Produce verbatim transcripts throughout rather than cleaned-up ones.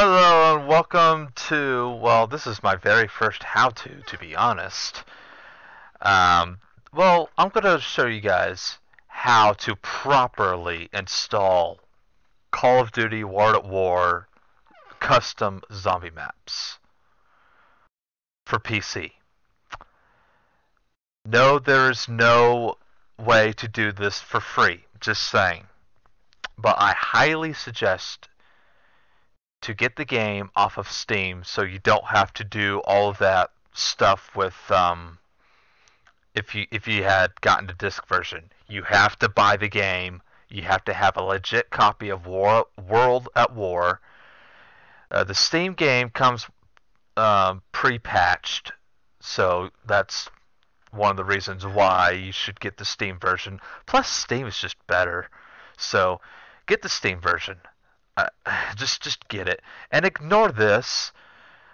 Hello and welcome to, well, this is my very first how-to, to be honest. Um, well, I'm going to show you guys how to properly install Call of Duty World at War custom zombie maps for P C. No, there is no way to do this for free, just saying. But I highly suggest to get the game off of Steam so you don't have to do all of that stuff with um if you if you had gotten a disc version. You have to buy the game, you have to have a legit copy of War, World at War. Uh, the Steam game comes um, pre-patched, so that's one of the reasons why you should get the Steam version. Plus Steam is just better, so get the Steam version. Uh, just just get it and ignore this.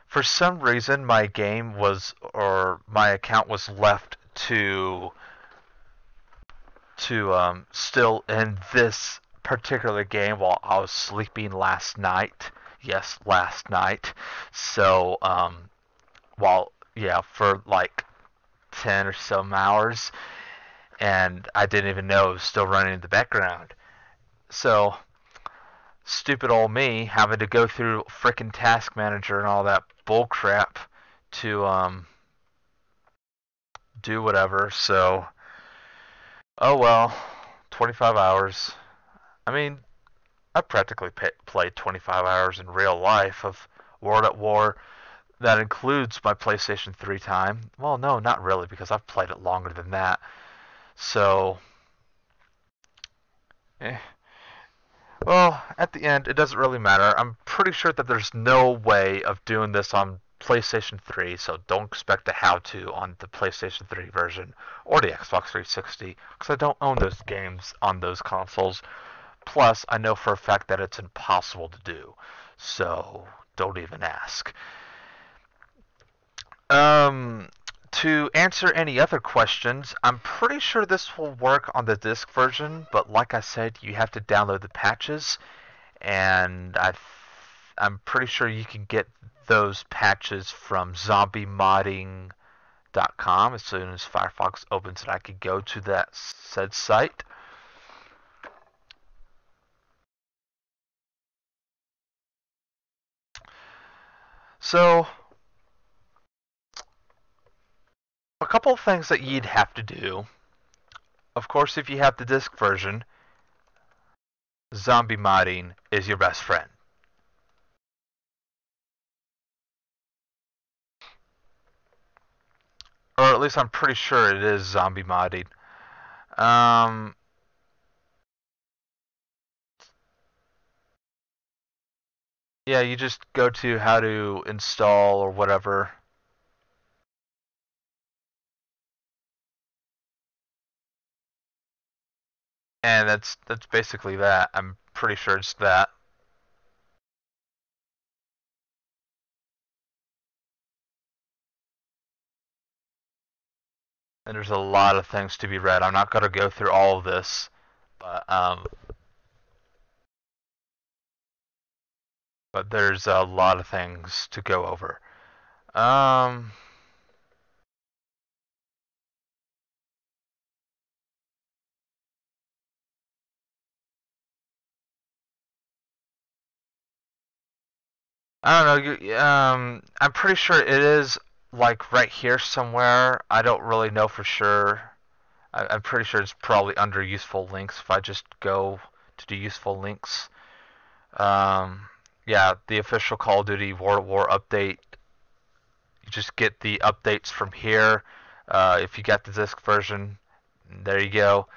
For some reason my game was, or my account was left to to um, still in this particular game while I was sleeping last night. Yes, last night. So um, while yeah for like ten or some hours, and I didn't even know it was still running in the background. So stupid old me having to go through frickin' Task Manager and all that bullcrap to um do whatever. So oh well, twenty-five hours. I mean, I practically pay, played twenty-five hours in real life of World at War. That includes my PlayStation three time. Well, no, not really, because I've played it longer than that. So eh. Well, at the end, it doesn't really matter. I'm pretty sure that there's no way of doing this on PlayStation three, so don't expect a how-to on the PlayStation three version or the Xbox three sixty, because I don't own those games on those consoles. Plus, I know for a fact that it's impossible to do, so don't even ask. Um, to answer any other questions, I'm pretty sure this will work on the disc version, but like I said, you have to download the patches, and I I'm pretty sure you can get those patches from zombie modding dot com as soon as Firefox opens and I can go to that said site. So a couple of things that you'd have to do, of course, if you have the disc version, zombie modding is your best friend. Or at least I'm pretty sure it is zombie modding. Um, yeah, you just go to how to install or whatever. And that's that's basically that. I'm pretty sure it's that. And there's a lot of things to be read. I'm not going to go through all of this, but um, but there's a lot of things to go over. Um. I don't know, you, um, I'm pretty sure it is, like, right here somewhere. I don't really know for sure. I, I'm pretty sure it's probably under Useful Links if I just go to do Useful Links. Um, yeah, the official Call of Duty World at War update. You just get the updates from here. Uh, if you got the disc version, there you go.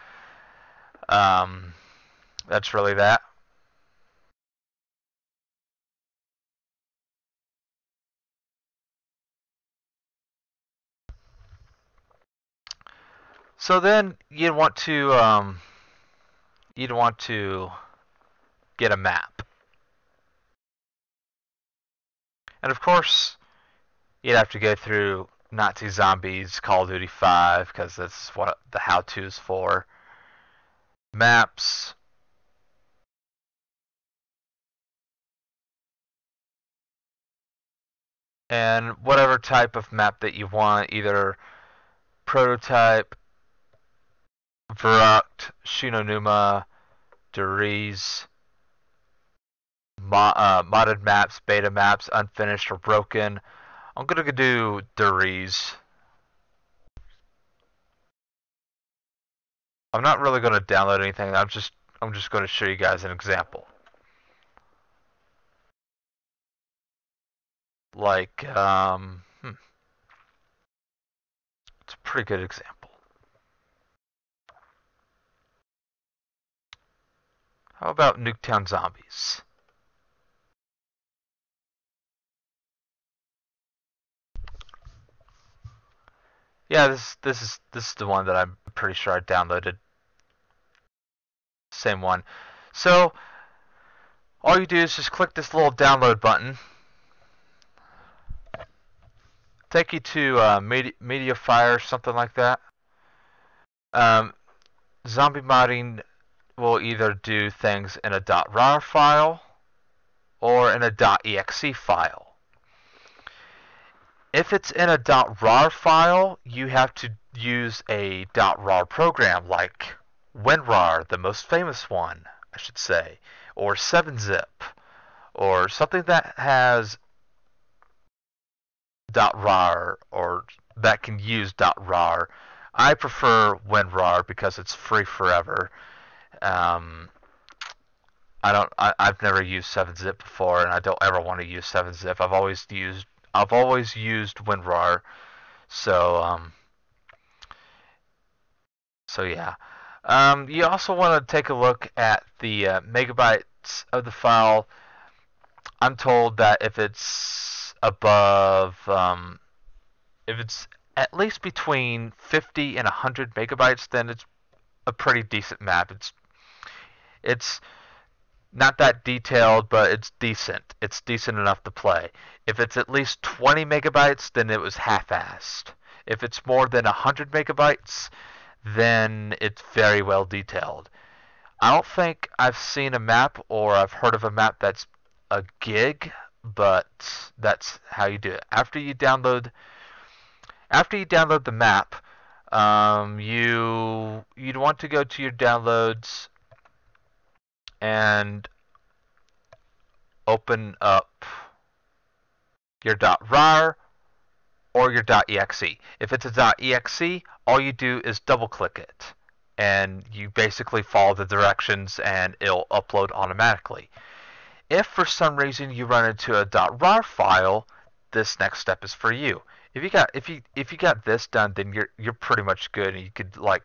Um, that's really that. So then you'd want to um, you'd want to get a map, and of course you'd have to go through Nazi Zombies, Call of Duty five, because that's what the how-to is for. Maps, and whatever type of map that you want, either Prototype, Verruct, Shinonuma, Derez, Mo uh, modded maps, beta maps, unfinished or broken. I'm going to do Derez. I'm not really going to download anything. I'm just I'm just going to show you guys an example. Like um hmm. It's a pretty good example. How about Nuketown Zombies? Yeah, this this is this is the one that I'm pretty sure I downloaded. Same one. So all you do is just click this little download button. Take you to uh, Media, Media Fire, something like that. Um, zombie modding will either do things in a .rar file or in a .exe file. If it's in a .rar file, you have to use a .rar program like WinRAR, the most famous one, I should say, or seven zip, or something that has .rar or that can use .rar. I prefer WinRAR because it's free forever. Um, I don't. I, I've never used seven zip before, and I don't ever want to use seven zip. I've always used. I've always used WinRAR, so um, so yeah. Um, you also want to take a look at the uh, megabytes of the file. I'm told that if it's above, um, if it's at least between fifty and one hundred megabytes, then it's a pretty decent map. It's it's. Not that detailed, but it's decent. It's decent enough to play. If it's at least twenty megabytes, then it was half-assed. If it's more than one hundred megabytes, then it's very well detailed. I don't think I've seen a map or I've heard of a map that's a gig, but that's how you do it. After you download, after you download the map, um, you you'd want to go to your downloads and open up your .rar or your .exe. If it's a .exe, all you do is double-click it, and you basically follow the directions, and it'll upload automatically. If for some reason you run into a .rar file, this next step is for you. If you got if you if you got this done, then you're you're pretty much good, and you could like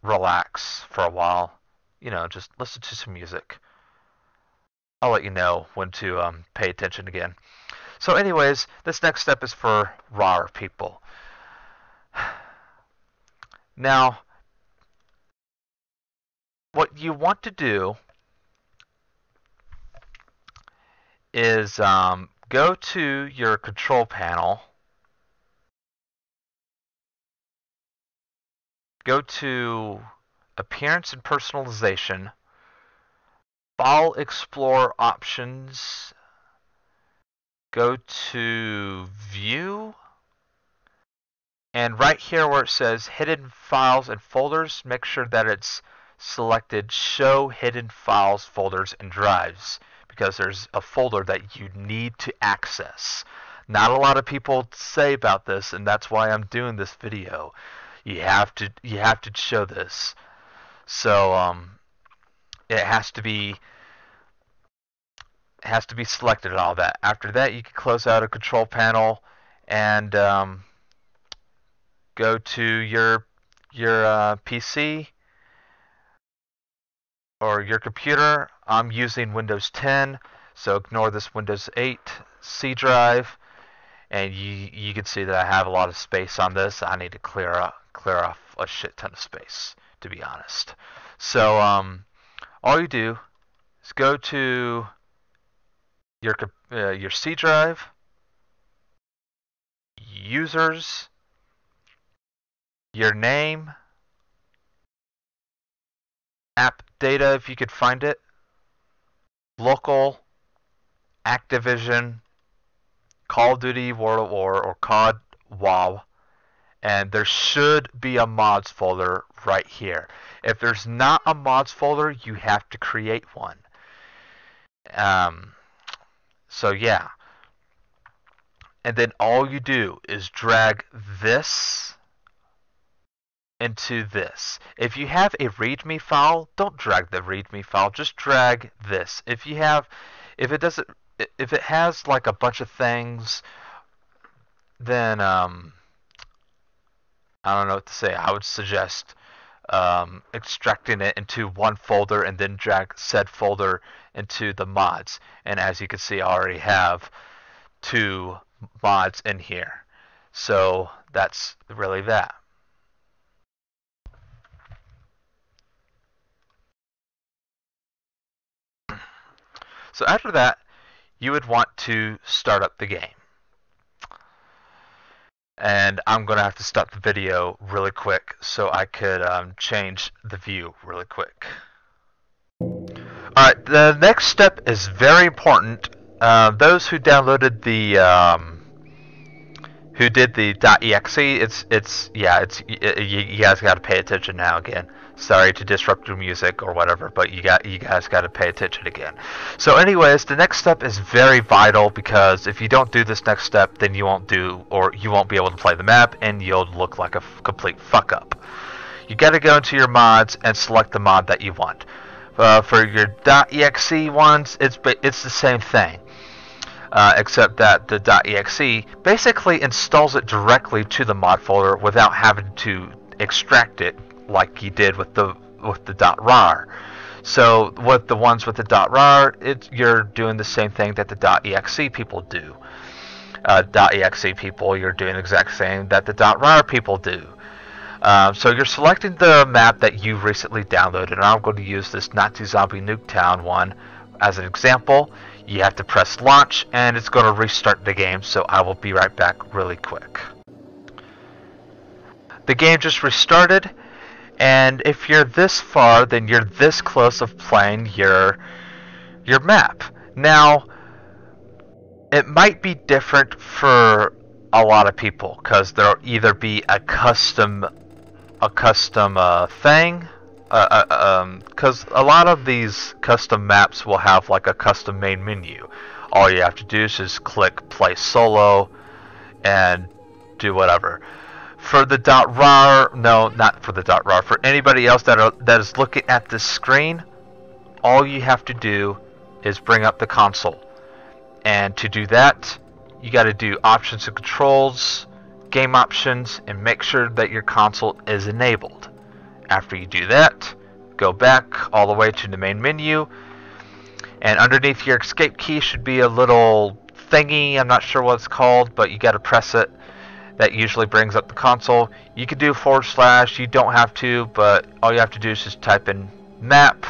relax for a while. You know, just listen to some music. I'll let you know when to um, pay attention again. So anyways, this next step is for RAR people. Now, what you want to do is um, go to your control panel. Go to Appearance and Personalization, File Explorer Options, go to View, and right here where it says Hidden Files and Folders, make sure that it's selected Show Hidden Files, Folders, and Drives, because there's a folder that you need to access. Not a lot of people say about this, and that's why I'm doing this video. You have to, you have to show this. So um, it has to be has to be selected and all that. After that, you can close out a control panel and um, go to your your uh, P C or your computer. I'm using Windows ten, so ignore this Windows eight C drive. And you you can see that I have a lot of space on this. I need to clear up, clear off a shit ton of space, to be honest. So um, all you do is go to your uh, your C drive, users, your name, app data if you could find it, local, Activision, Call of Duty World at War, or C O D WoW, and there should be a mods folder right here. If there's not a mods folder, you have to create one. Um, so yeah. And then all you do is drag this into this. If you have a README file, don't drag the README file, just drag this. If you have, if it doesn't, if it has like a bunch of things, then um, I don't know what to say. I would suggest um, extracting it into one folder and then drag said folder into the mods. And as you can see, I already have two mods in here. So that's really that. So after that, you would want to start up the game. And I'm going to have to stop the video really quick so I could um, change the view really quick. Alright, the next step is very important. Uh, those who downloaded the, um, who did the .exe, it's, it's, yeah, it's, it, you, you guys got to pay attention now again. Sorry to disrupt your music or whatever, but you got you guys got to pay attention again. So anyways, the next step is very vital, because if you don't do this next step, then you won't do, or you won't be able to play the map, and you'll look like a f complete fuck up. You got to go into your mods and select the mod that you want. Uh, for your .exe ones, it's it's the same thing, uh, except that the .exe basically installs it directly to the mod folder without having to extract it, like you did with the with the .rar. So with the ones with the .rar, it, you're doing the same thing that the .exe people do. Uh, .exe people, you're doing the exact same that the .rar people do. Uh, so you're selecting the map that you recently downloaded, and I'm going to use this Nazi Zombie Nuketown one as an example. You have to press launch, and it's going to restart the game, so I will be right back really quick. The game just restarted. And if you're this far, then you're this close of playing your your map. Now, it might be different for a lot of people, because there'll either be a custom a custom uh, thing, uh, uh, um, because a lot of these custom maps will have like a custom main menu. All you have to do is just click play solo and do whatever. For the .rar, no, not for the .rar, for anybody else that, are, that is looking at this screen, all you have to do is bring up the console. And to do that, you got to do options and controls, game options, and make sure that your console is enabled. After you do that, go back all the way to the main menu, and underneath your escape key should be a little thingy, I'm not sure what it's called, but you got to press it. That usually brings up the console. You could do forward slash, you don't have to, but all you have to do is just type in map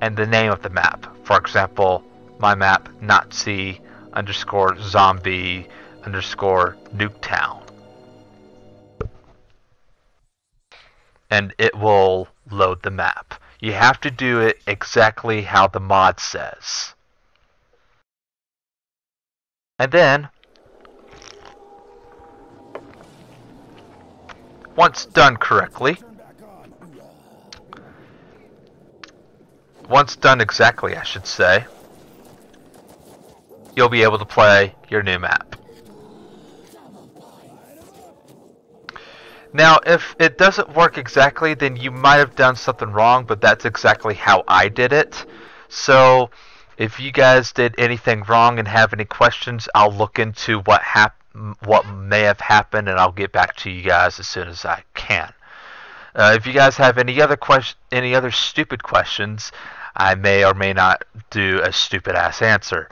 and the name of the map. For example, my map, Nazi underscore zombie underscore nuketown. And it will load the map. You have to do it exactly how the mod says. And then once done correctly, once done exactly, I should say, you'll be able to play your new map. Now, if it doesn't work exactly, then you might have done something wrong, but that's exactly how I did it. So, if you guys did anything wrong and have any questions, I'll look into what happened, what may have happened, and I'll get back to you guys as soon as I can. Uh, if you guys have any other question, any other stupid questions, I may or may not do a stupid ass answer.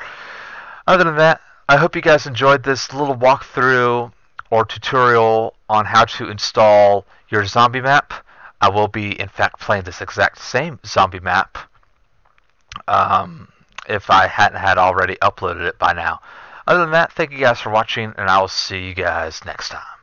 Other than that, I hope you guys enjoyed this little walkthrough or tutorial on how to install your zombie map. I will be, in fact, playing this exact same zombie map, um, if I hadn't had already uploaded it by now. Other than that, thank you guys for watching, and I will see you guys next time.